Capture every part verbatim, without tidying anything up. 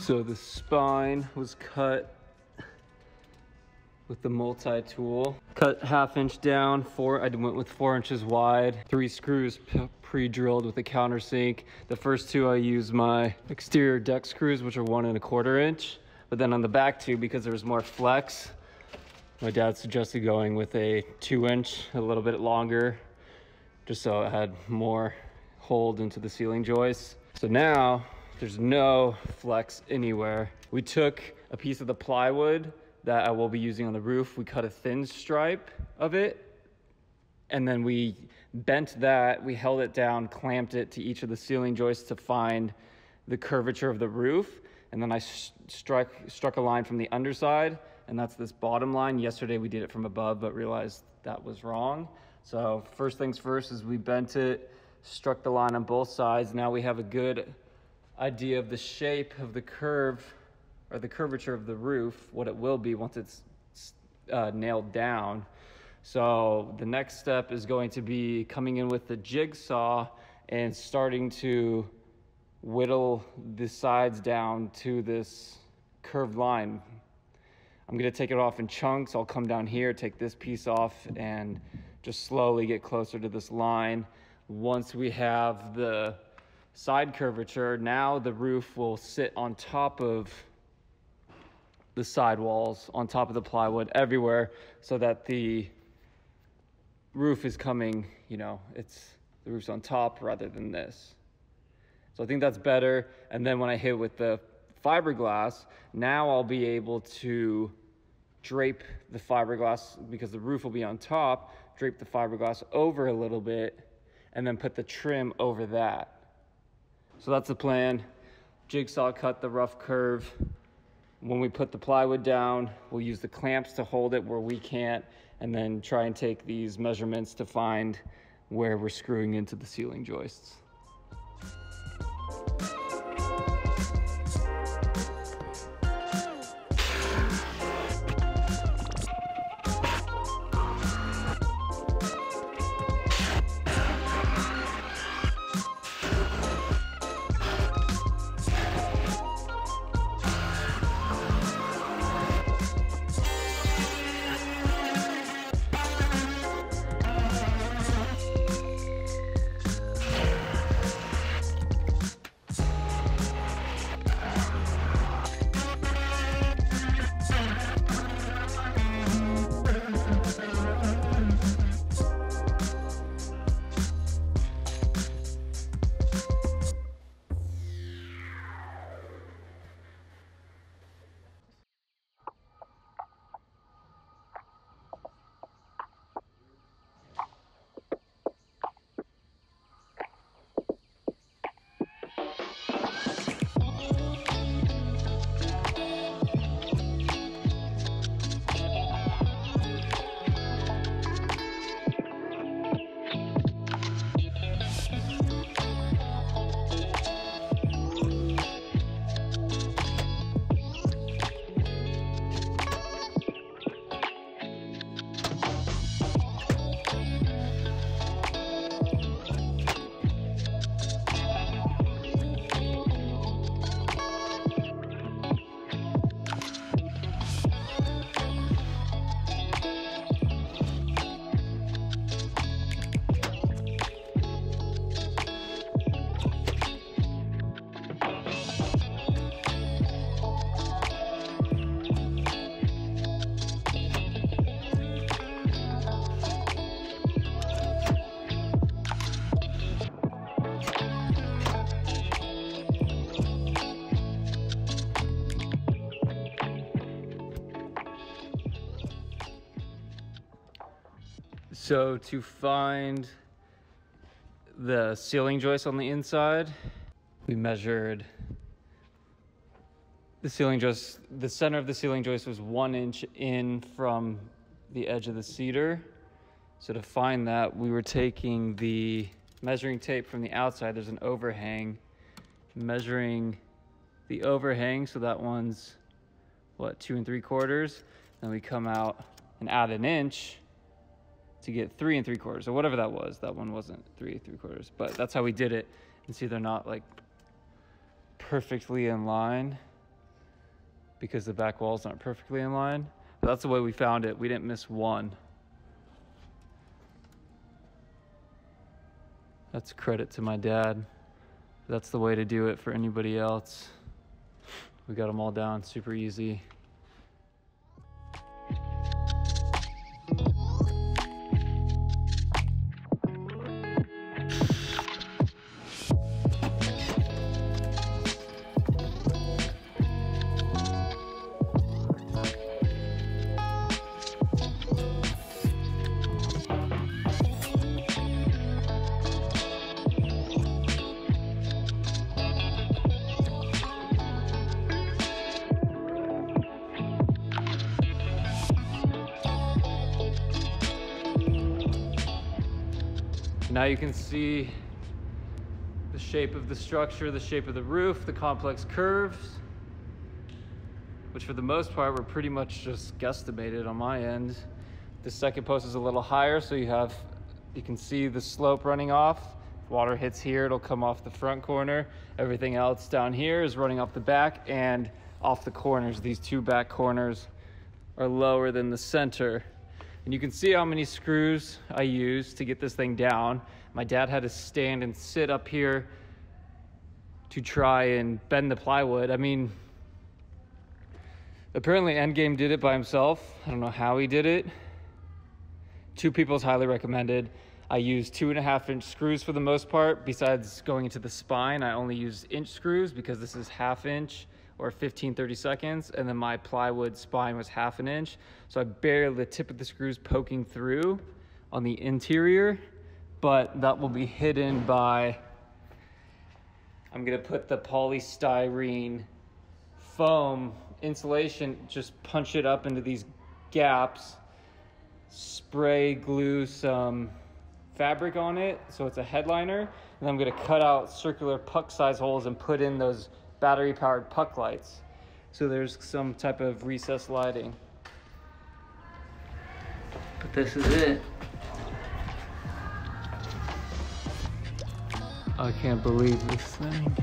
So the spine was cut with the multi-tool. Cut half inch down, four, I went with four inches wide. Three screws pre-drilled with a countersink. The first two I used my exterior deck screws, which are one and a quarter inch. But then on the back two, because there was more flex, my dad suggested going with a two inch, a little bit longer, just so it had more hold into the ceiling joists. So now, there's no flex anywhere. We took a piece of the plywood that I will be using on the roof. We cut a thin stripe of it, and then we bent that. We held it down, clamped it to each of the ceiling joists to find the curvature of the roof. And then I struck, struck a line from the underside, and that's this bottom line. Yesterday we did it from above, but realized that was wrong. So first things first is we bent it, struck the line on both sides. Now we have a good idea of the shape of the curve or the curvature of the roof, what it will be once it's uh, nailed down. So the next step is going to be coming in with the jigsaw and starting to whittle the sides down to this curved line. I'm going to take it off in chunks. I'll come down here, take this piece off, and just slowly get closer to this line. Once we have the side curvature, now the roof will sit on top of the sidewalls, on top of the plywood, everywhere, so that the roof is coming, you know, it's the roof's on top rather than this. So I think that's better. And then when I hit with the fiberglass, now I'll be able to drape the fiberglass, because the roof will be on top, drape the fiberglass over a little bit, and then put the trim over that. So that's the plan. Jigsaw cut the rough curve. When we put the plywood down, we'll use the clamps to hold it where we can't, and then try and take these measurements to find where we're screwing into the ceiling joists. So to find the ceiling joist on the inside, we measured the ceiling joist. The center of the ceiling joist was one inch in from the edge of the cedar. So to find that, we were taking the measuring tape from the outside. There's an overhang, measuring the overhang. So that one's what, two and three quarters. Then we come out and add an inch to get three and three quarters, or whatever that was. That one wasn't three three quarters, but that's how we did it. And see, they're not like perfectly in line because the back walls aren't perfectly in line. But that's the way we found it. We didn't miss one. That's credit to my dad. That's the way to do it for anybody else. We got them all down super easy. Now you can see the shape of the structure, the shape of the roof, the complex curves, which for the most part were pretty much just guesstimated on my end. The second post is a little higher, so you have, you can see the slope running off. If water hits here, it'll come off the front corner. Everything else down here is running off the back and off the corners. These two back corners are lower than the center. And you can see how many screws I used to get this thing down. My dad had to stand and sit up here to try and bend the plywood. I mean, apparently Endgame did it by himself. I don't know how he did it. Two people is highly recommended. I used two and a half inch screws for the most part. Besides going into the spine, I only used inch screws because this is half inch, or fifteen thirty-seconds, and then my plywood spine was half an inch. So I barely, the tip of the screws poking through on the interior, but that will be hidden by, I'm gonna put the polystyrene foam insulation, just punch it up into these gaps, spray glue some fabric on it, so it's a headliner, and I'm gonna cut out circular puck size holes and put in those battery powered puck lights. So there's some type of recessed lighting. But this is it. I can't believe this thing.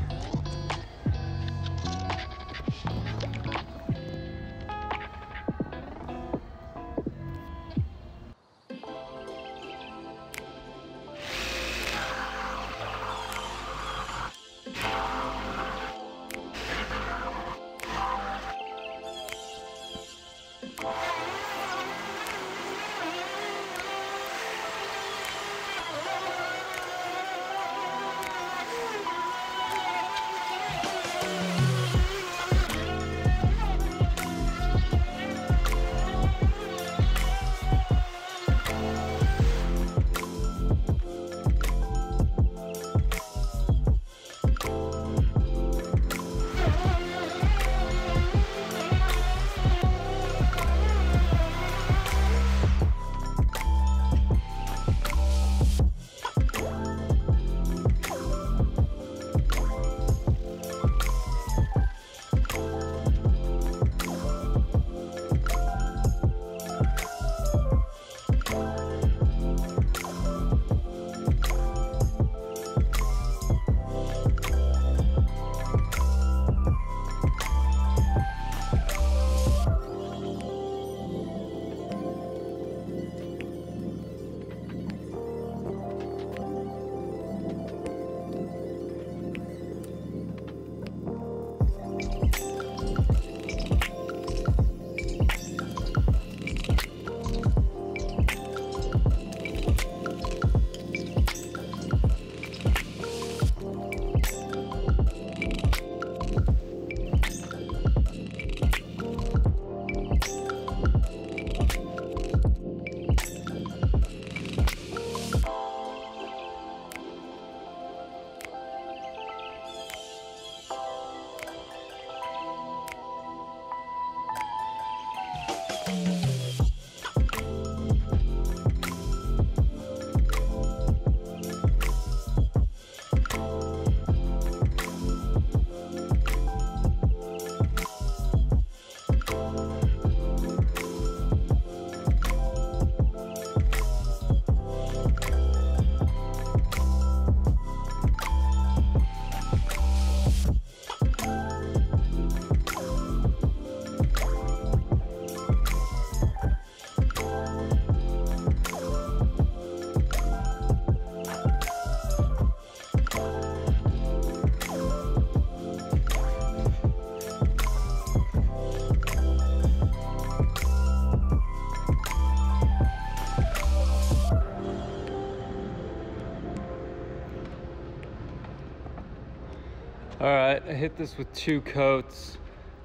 All right, I hit this with two coats.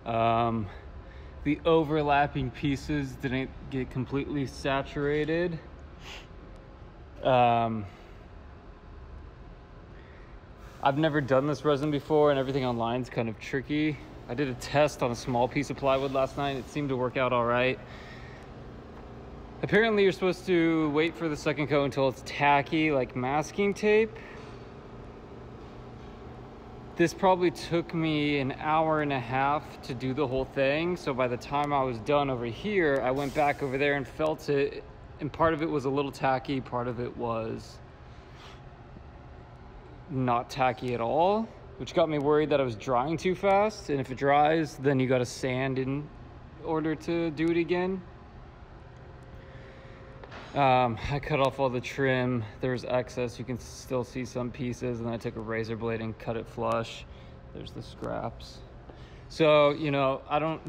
Um, the overlapping pieces didn't get completely saturated. Um, I've never done this resin before, and everything online is kind of tricky. I did a test on a small piece of plywood last night. It seemed to work out all right. Apparently you're supposed to wait for the second coat until it's tacky, like masking tape. This probably took me an hour and a half to do the whole thing. So by the time I was done over here, I went back over there and felt it. And part of it was a little tacky. Part of it was not tacky at all, which got me worried that I was drying too fast. And if it dries, then you got to sand in order to do it again. Um, I cut off all the trim. There's excess. You can still see some pieces. And then I took a razor blade and cut it flush. There's the scraps. So, you know, I don't,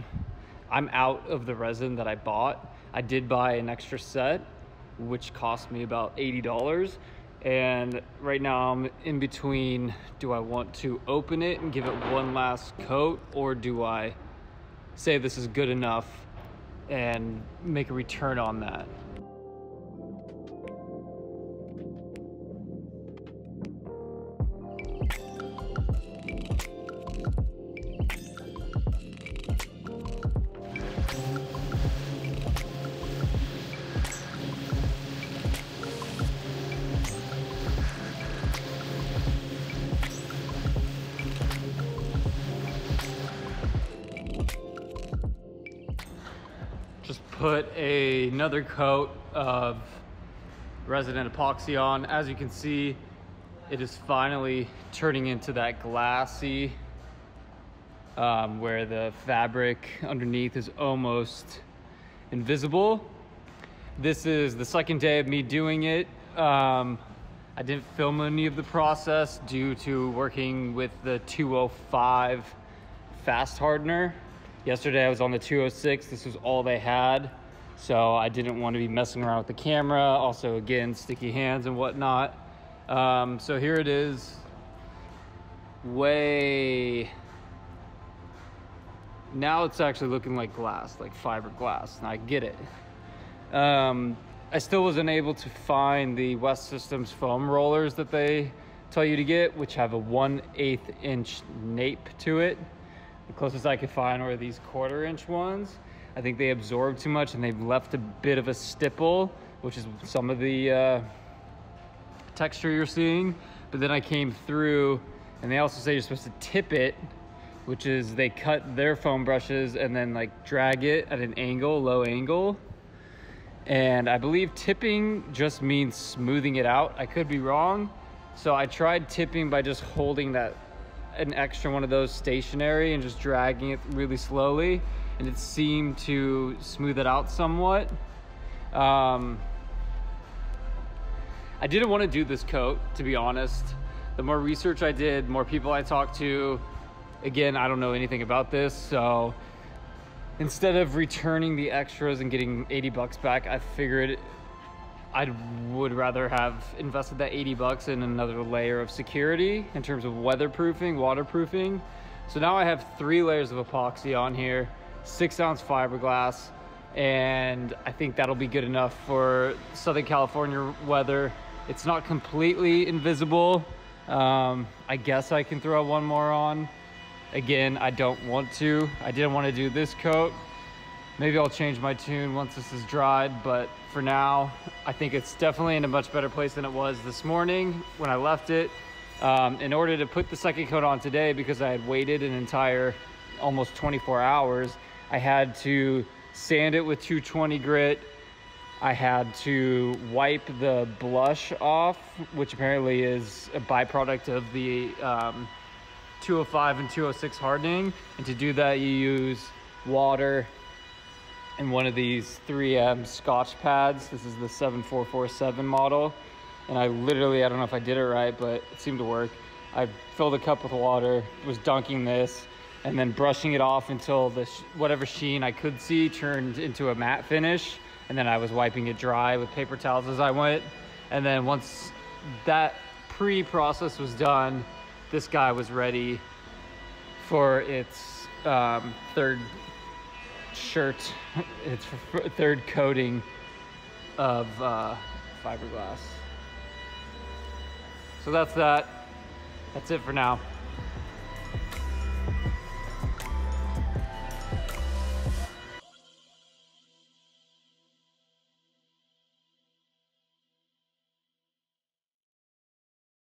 I'm out of the resin that I bought. I did buy an extra set, which cost me about eighty dollars. And right now I'm in between, do I want to open it and give it one last coat, or do I say this is good enough and make a return on that? Put a, another coat of resin and epoxy on. As you can see, it is finally turning into that glassy, um, where the fabric underneath is almost invisible. This is the second day of me doing it. Um, I didn't film any of the process due to working with the two oh five fast hardener. Yesterday I was on the two oh six. This was all they had, so I didn't want to be messing around with the camera. Also, again, sticky hands and whatnot. Um, so here it is, way... Now it's actually looking like glass, like fiberglass, and I get it. Um, I still wasn't able to find the West Systems foam rollers that they tell you to get, which have a one eighth inch nape to it. The closest I could find were these quarter inch ones. I think they absorb too much and they've left a bit of a stipple, which is some of the uh, texture you're seeing. But then I came through, and they also say you're supposed to tip it, which is they cut their foam brushes and then like drag it at an angle, low angle. And I believe tipping just means smoothing it out. I could be wrong. So I tried tipping by just holding that an extra one of those stationary and just dragging it really slowly, and it seemed to smooth it out somewhat. um I didn't want to do this coat, to be honest. The more research I did, more people I talked to, again, I don't know anything about this, so instead of returning the extras and getting eighty bucks back, I figured I would rather have invested that eighty bucks in another layer of security in terms of weatherproofing, waterproofing. So now I have three layers of epoxy on here, six ounce fiberglass, and I think that'll be good enough for Southern California weather. It's not completely invisible. Um, I guess I can throw one more on. Again, I don't want to. I didn't want to do this coat. Maybe I'll change my tune once this is dried, but for now, I think it's definitely in a much better place than it was this morning when I left it. Um, in order to put the second coat on today, because I had waited an entire almost twenty-four hours, I had to sand it with two twenty grit. I had to wipe the blush off, which apparently is a byproduct of the um, two oh five and two oh six hardening. And to do that, you use water and one of these three M Scotch pads. This is the seven four four seven model. And I literally, I don't know if I did it right, but it seemed to work. I filled a cup with water, was dunking this, and then brushing it off until the sh whatever sheen I could see turned into a matte finish. And then I was wiping it dry with paper towels as I went. And then once that pre-process was done, this guy was ready for its um, third shirt, its third coating of uh, fiberglass. So that's that. That's it for now.